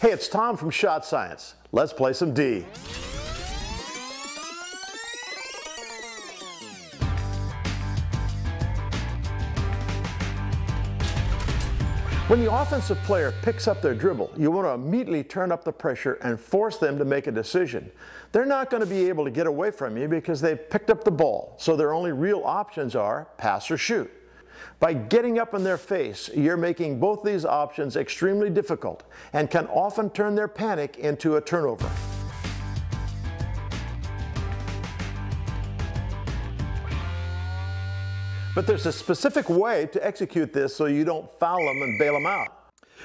Hey, it's Tom from Shot Science. Let's play some D. When the offensive player picks up their dribble, you want to immediately turn up the pressure and force them to make a decision. They're not going to be able to get away from you because they've picked up the ball, so their only real options are pass or shoot. By getting up in their face, you're making both these options extremely difficult and can often turn their panic into a turnover. But there's a specific way to execute this so you don't foul them and bail them out.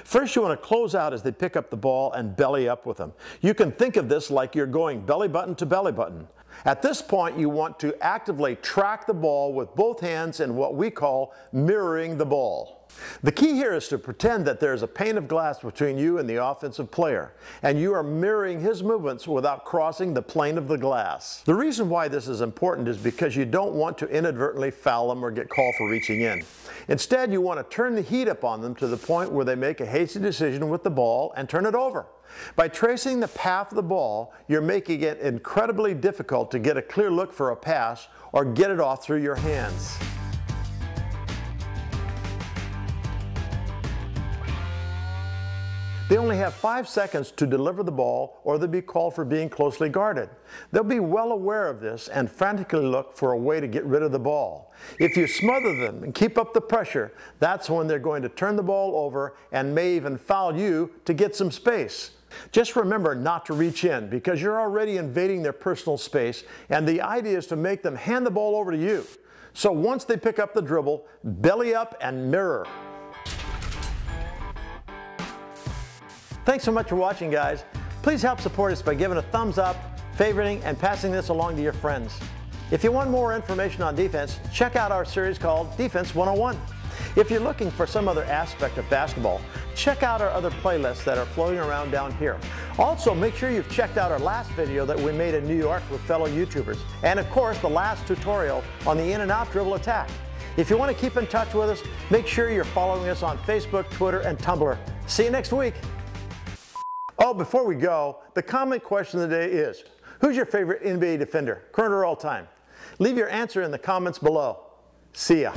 First, you want to close out as they pick up the ball and belly up with them. You can think of this like you're going belly button to belly button. At this point, you want to actively track the ball with both hands in what we call mirroring the ball. The key here is to pretend that there's a pane of glass between you and the offensive player, and you are mirroring his movements without crossing the plane of the glass. The reason why this is important is because you don't want to inadvertently foul them or get called for reaching in. Instead, you want to turn the heat up on them to the point where they make a hasty decision with the ball and turn it over. By tracing the path of the ball, you're making it incredibly difficult to get a clear look for a pass or get it off through your hands. They only have 5 seconds to deliver the ball or they'll be called for being closely guarded. They'll be well aware of this and frantically look for a way to get rid of the ball. If you smother them and keep up the pressure, that's when they're going to turn the ball over and may even foul you to get some space. Just remember not to reach in because you're already invading their personal space, and the idea is to make them hand the ball over to you. So once they pick up the dribble, belly up and mirror. Thanks so much for watching, guys. Please help support us by giving a thumbs up, favoriting, and passing this along to your friends. If you want more information on defense, check out our series called Defense 101. If you're looking for some other aspect of basketball, check out our other playlists that are floating around down here. Also, make sure you've checked out our last video that we made in New York with fellow YouTubers, and of course, the last tutorial on the in and out dribble attack. If you want to keep in touch with us, make sure you're following us on Facebook, Twitter, and Tumblr. See you next week. Oh, before we go, the comment question of the day is, who's your favorite NBA defender, current or all time? Leave your answer in the comments below. See ya.